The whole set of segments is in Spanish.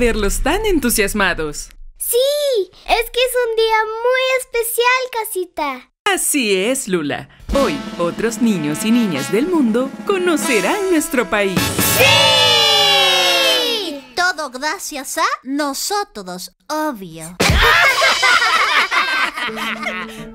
Verlos tan entusiasmados. ¡Sí! Es que es un día muy especial, Casita. Así es, Lula. Hoy, otros niños y niñas del mundo conocerán nuestro país. ¡Sí! Todo gracias a nosotros, obvio.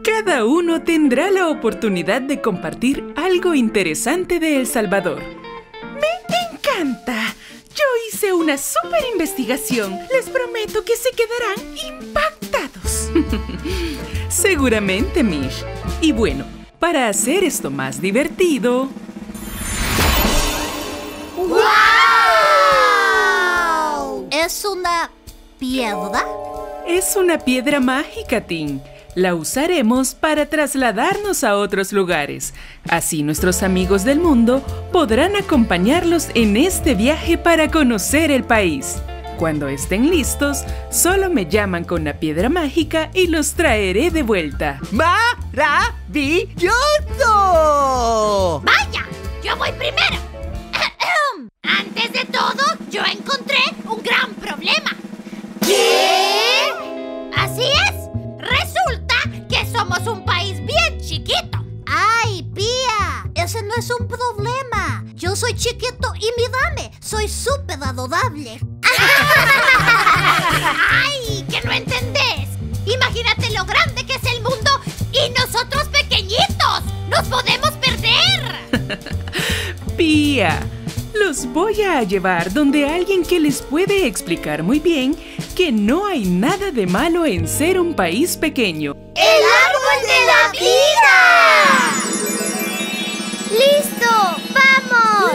Cada uno tendrá la oportunidad de compartir algo interesante de El Salvador. ¡Me encanta! Yo hice una súper investigación. Les prometo que se quedarán impactados. Seguramente, Mish. Y bueno, para hacer esto más divertido... ¡Wow! ¿Es una piedra? Es una piedra mágica, Tim. La usaremos para trasladarnos a otros lugares. Así nuestros amigos del mundo podrán acompañarlos en este viaje para conocer el país. Cuando estén listos, solo me llaman con la piedra mágica y los traeré de vuelta. ¡Maravilloso! ¡Vaya! ¡Yo voy primero! Antes de todo, yo encontré un gran problema. ¿Qué? Así es. Resulta que somos un país bien chiquito. ¡Ay, Pía! Ese no es un problema. Yo soy chiquito y mírame, soy súper adorable. ¡Ay, que no entendés! Imagínate lo grande que es el mundo y nosotros pequeñitos. ¡Nos podemos perder! Pía, los voy a llevar donde alguien que les puede explicar muy bien que no hay nada de malo en ser un país pequeño. ¡El árbol de la vida! ¡Listo! ¡Vamos!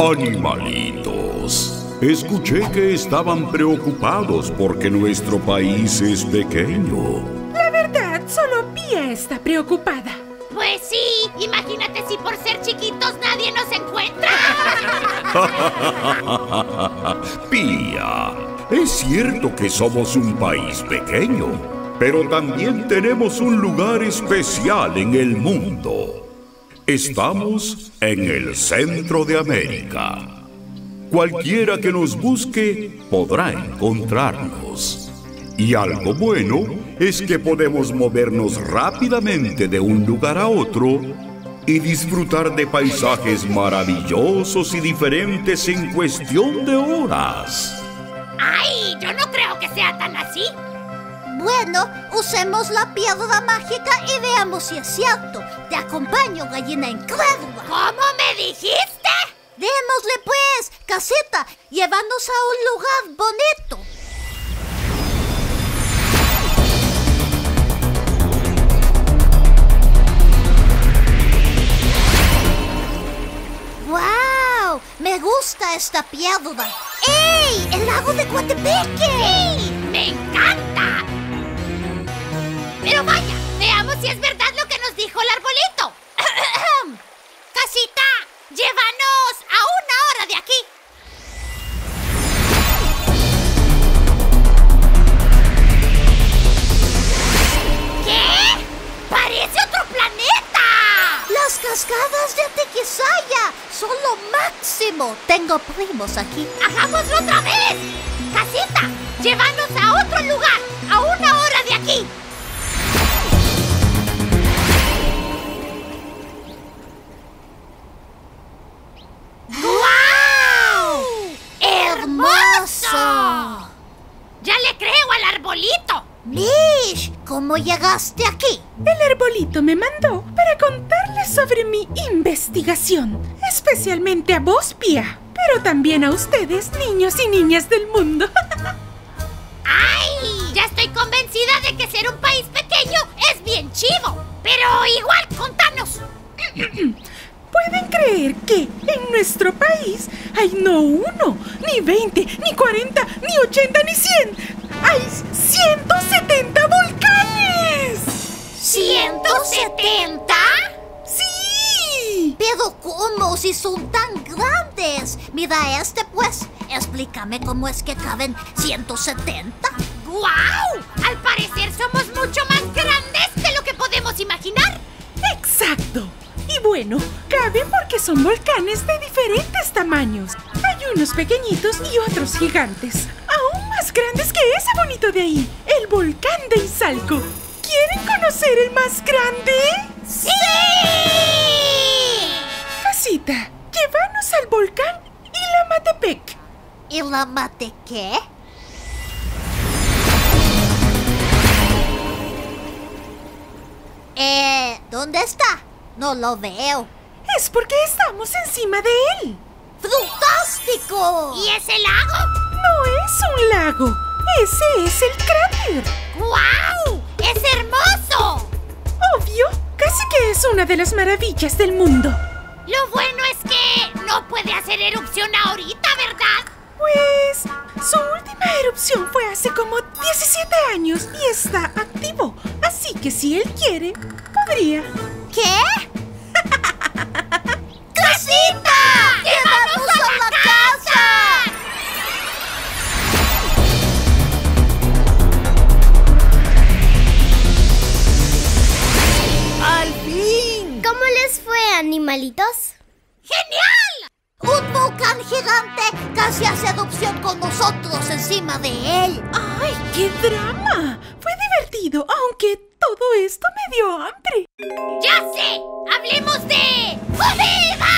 Animalitos, escuché que estaban preocupados porque nuestro país es pequeño. La verdad, solo Pía está preocupada. Pues sí, imagínate si por ser chiquitos nadie nos encuentra. Pía, es cierto que somos un país pequeño, pero también tenemos un lugar especial en el mundo. Estamos en el centro de América. Cualquiera que nos busque podrá encontrarnos. Y algo bueno es que podemos movernos rápidamente de un lugar a otro y disfrutar de paisajes maravillosos y diferentes en cuestión de horas. ¡Ay! Yo no creo que sea tan así. Bueno, usemos la piedra mágica y veamos si es cierto. Te acompaño, gallina incrédula. ¿Cómo me dijiste? ¡Démosle pues, Casita! ¡Llévanos a un lugar bonito! ¡Wow! ¡Me gusta esta piedra! ¡Ey! ¡El lago de Coatepeque! ¡Sí! ¡Me encanta! Pero vaya, veamos si es verdad lo que nos dijo el arbolito. ¡Casita! ¡Llévanos a una hora de aquí! ¿Qué? ¡Parece otro planeta! ¡Las cascadas de Tequisaya son lo más máximo. Tengo primos aquí. ¡Hagámoslo otra vez! ¡Casita! ¡Llévanos a otro lugar! ¡A una hora de aquí! ¡Guau! ¡Hermoso! ¡Ya le creo al arbolito! Mish, ¿cómo llegaste aquí? El arbolito me mandó para contarles sobre mi investigación, especialmente a vos, Pia, pero también a ustedes, niños y niñas del mundo. ¡Ay! Ya estoy convencida de que ser un país pequeño es bien chivo, pero igual, contanos. ¿Pueden creer que en nuestro país hay no 1, ni 20, ni 40, ni 80, ni 100? ¡Hay 170 volcanes! ¿170? ¡Sí! ¿Pero cómo? Si son tan grandes. Mira este, pues. Explícame cómo es que caben 170. ¡Guau! Al parecer somos mucho más grandes de lo que podemos imaginar. ¡Exacto! Y bueno, caben porque son volcanes de diferentes tamaños. Hay unos pequeñitos y otros gigantes. Aún más grandes que ese bonito de ahí, el volcán de Izalco. ¿Quieren conocer el más grande? ¡Sí! Casita, llévanos al volcán Ilamatepec. ¿Ilamate qué? ¿Dónde está? No lo veo. Es porque estamos encima de él. ¡Fantástico! ¿Y ese lago? No es un lago. Ese es el cráter. ¡Guau! ¡Es hermoso! Obvio. Casi que es una de las maravillas del mundo. Lo bueno es que no puede hacer erupción ahorita, ¿verdad? Pues, su última erupción fue hace como 17 años y está activo. Así que si él quiere, podría. ¿Qué? ¡Casita! ¡Llévanos a la casa! ¡Al fin! ¿Cómo les fue, animalitos? ¡Genial! Un volcán gigante casi hace erupción con nosotros encima de él. ¡Ay, qué drama! Fue divertido, aunque... todo esto me dio hambre. ¡Ya sé! ¡Hablemos de... ¡Comida!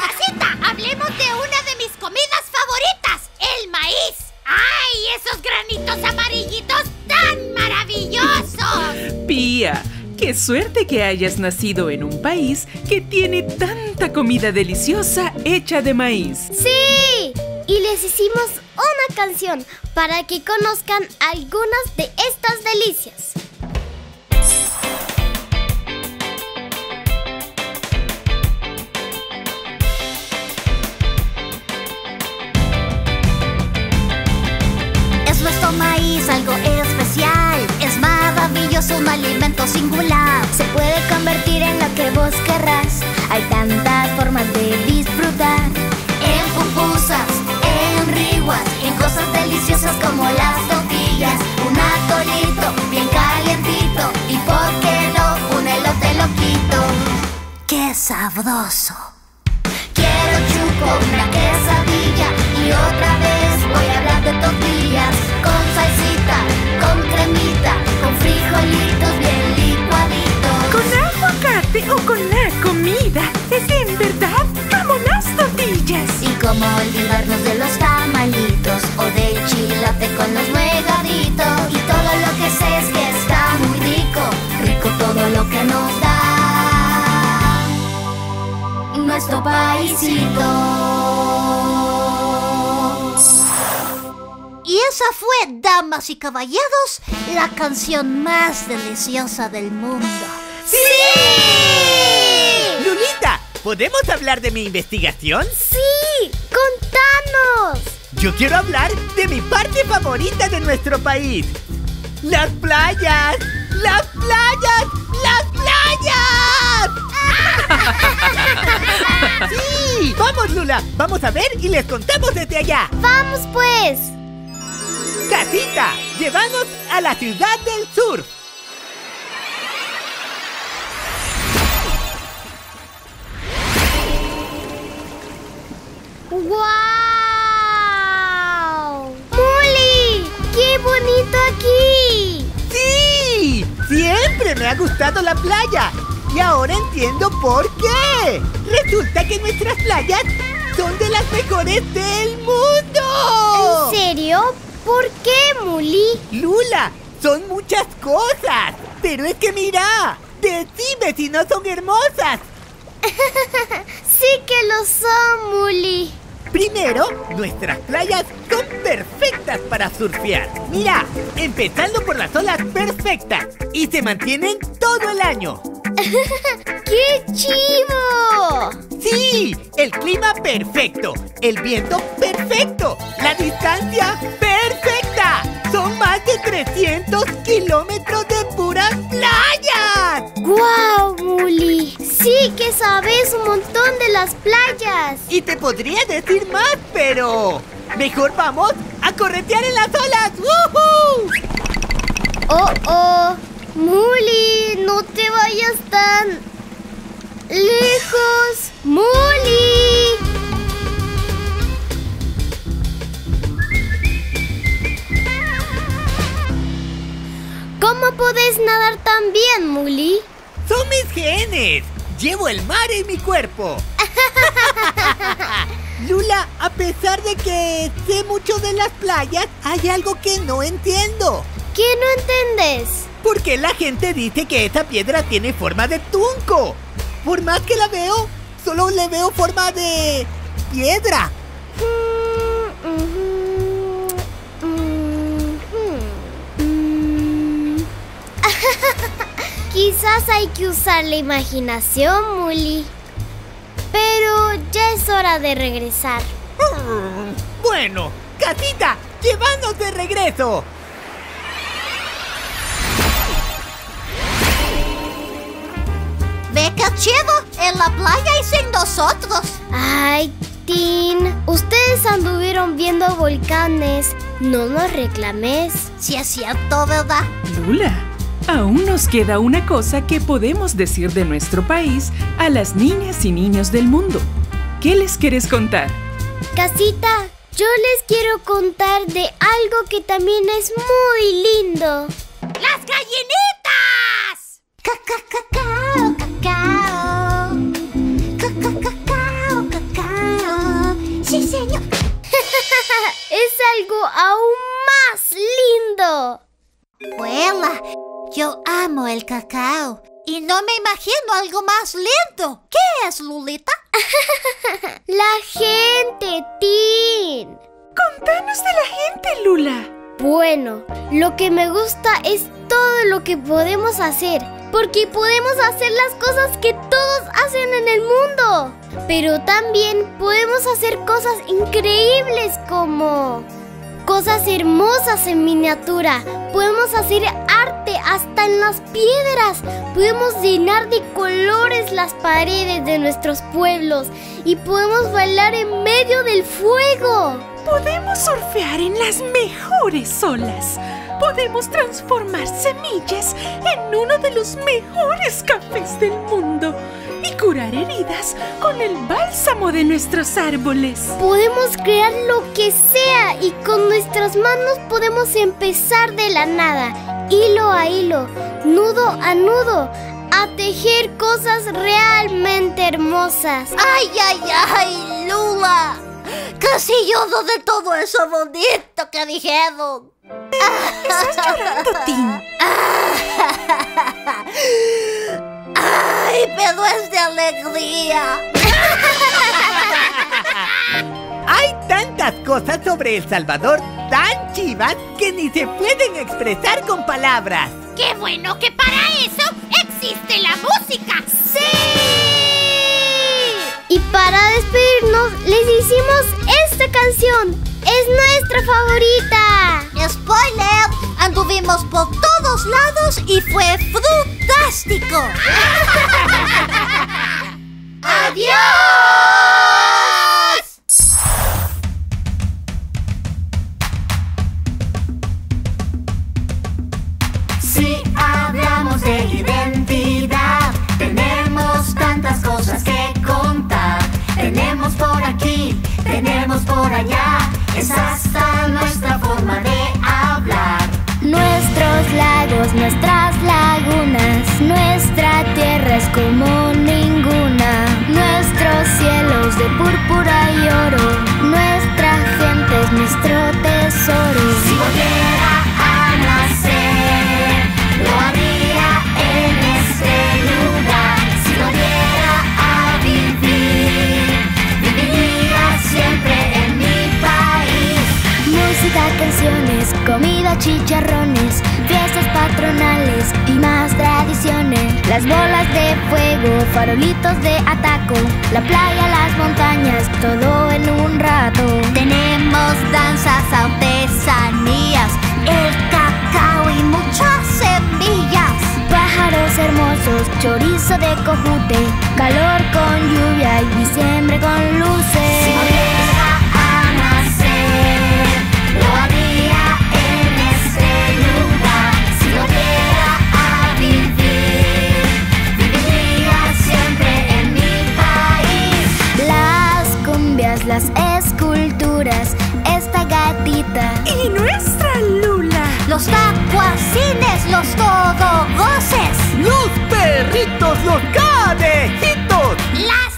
¡Casita! ¡Hablemos de una de mis comidas favoritas! ¡El maíz! ¡Ay! ¡Esos granitos amarillitos tan maravillosos! Pía, qué suerte que hayas nacido en un país que tiene tanta comida deliciosa hecha de maíz. ¡Sí! Y les hicimos una canción para que conozcan algunas de estas delicias. Es nuestro maíz algo especial. Es maravilloso, un alimento singular. Se puede convertir en lo que vos querrás. Hay tantas formas de disfrutar. En pupusas, en riguas, en cosas deliciosas como las tortillas, un atolito bien calientito y por qué no un elote loquito. ¡Qué sabroso! Quiero chupo, una quesadilla y otra vez voy a hablar de tortillas con salsita, con cremita, con frijolitos bien licuaditos. Con aguacate o con la comida es en verdad como las tortillas. Y como olvidarnos de los tamalitos o de chilate con los nuegaditos. Y todo lo que sé es que está muy rico, rico todo lo que nos da nuestro paisito. Y esa fue, damas y caballeros, la canción más deliciosa del mundo. ¡Sí! ¡Lulita! ¿Podemos hablar de mi investigación? ¡Sí! ¡Contanos! Yo quiero hablar de mi parte favorita de nuestro país. ¡Las playas! ¡Las playas! ¡Las playas! ¡Sí! ¡Vamos, Lula! ¡Vamos a ver y les contamos desde allá! ¡Vamos, pues! ¡Casita! ¡Llévanos a la ciudad del sur! ¡Wow! ¡Muli! ¡Qué bonito aquí! ¡Sí! ¡Siempre me ha gustado la playa! Y ahora entiendo por qué. Resulta que nuestras playas son de las mejores del mundo. ¿En serio? ¿Por qué, Muli? Lula, son muchas cosas. Pero es que mira, decime si no son hermosas. Sí que lo son, Muli. Primero, nuestras playas son perfectas para surfear. Mira, empezando por las olas perfectas. Y se mantienen todo el año. ¡Qué chivo! ¡Sí! El clima perfecto, el viento perfecto, la distancia perfecta. Son más de 300 kilómetros de puras playas. ¡Guau, Muli! Sí que sabes un montón de las playas. Y te podría decir más, pero mejor vamos a corretear en las olas. ¡Woohoo! ¡Oh, oh! Muli, no te vayas tan lejos. ¡Muli! ¿Cómo podés nadar tan bien, Muli? Son mis genes. Llevo el mar en mi cuerpo. Lula, a pesar de que sé mucho de las playas, hay algo que no entiendo. ¿Qué no entendés? ¿Por qué la gente dice que esta piedra tiene forma de tunco? Por más que la veo, solo le veo forma de piedra. Quizás hay que usar la imaginación, Muli. Pero ya es hora de regresar. Bueno, Catita, llévanos de regreso. ¡Ve qué chido! En la playa y sin nosotros. Ay, Tin. Ustedes anduvieron viendo volcanes. No nos reclames. Sí es cierto, ¿verdad? Lula, aún nos queda una cosa que podemos decir de nuestro país a las niñas y niños del mundo. ¿Qué les quieres contar? Casita, yo les quiero contar de algo que también es muy lindo. ¡Las gallinitas! ¡Cacacacao! Cacao, cacao, cacao, cacao. Sí, señor. Es algo aún más lindo. Abuela, yo amo el cacao. Y no me imagino algo más lindo. ¿Qué es, Lulita? La gente, Tin. Contanos de la gente, Lula. Bueno, lo que me gusta es todo lo que podemos hacer. Porque podemos hacer las cosas que todos hacen en el mundo. Pero también podemos hacer cosas increíbles como... cosas hermosas en miniatura. Podemos hacer arte hasta en las piedras. Podemos llenar de colores las paredes de nuestros pueblos. Y podemos bailar en medio del fuego. Podemos surfear en las mejores olas. Podemos transformar semillas en uno de los mejores cafés del mundo y curar heridas con el bálsamo de nuestros árboles. Podemos crear lo que sea y con nuestras manos podemos empezar de la nada, hilo a hilo, nudo a nudo, a tejer cosas realmente hermosas. ¡Ay, ay, ay, Lula! Casi lloro de todo eso bonito que dijeron. ¡Estás llorando, Tin! ¡Ay, pero es de alegría! Hay tantas cosas sobre El Salvador tan chivas que ni se pueden expresar con palabras. ¡Qué bueno que para eso existe la música! ¡Sí! Y para despedirnos, les hicimos esta canción. ¡Es nuestra favorita! ¡Spoiler! Anduvimos por todos lados y fue fantástico. ¡Adiós! Si hablamos de identidad, tenemos tantas cosas que contar. Tenemos por aquí, tenemos por allá. Es hasta nuestra forma de hablar. Nuestros lagos, nuestras lagunas, nuestra tierra es como ninguna. Nuestros cielos de púrpura y oro, nuestra gente es nuestro tesoro. Si volviera a nacer, lo haría en este lugar. Si volviera a vivir, viviría siempre en mi país. Música, canciones, comida, chicharrones, fiestas patronales y más tradiciones. Las bolas de fuego, farolitos de ataco, la playa, las montañas, todo en un rato. Tenemos danzas, artesanías, el cacao y muchas semillas. Pájaros hermosos, chorizo de cojute, calor con lluvia y diciembre con luces. Si volviera a nacer, lo haría en este lugar. Si volviera a vivir, viviría siempre en mi país. Las cumbias, las esculturas, esta gatita y nuestra lula, los tacuacines, los todovoces, los perritos, los cadejitos, las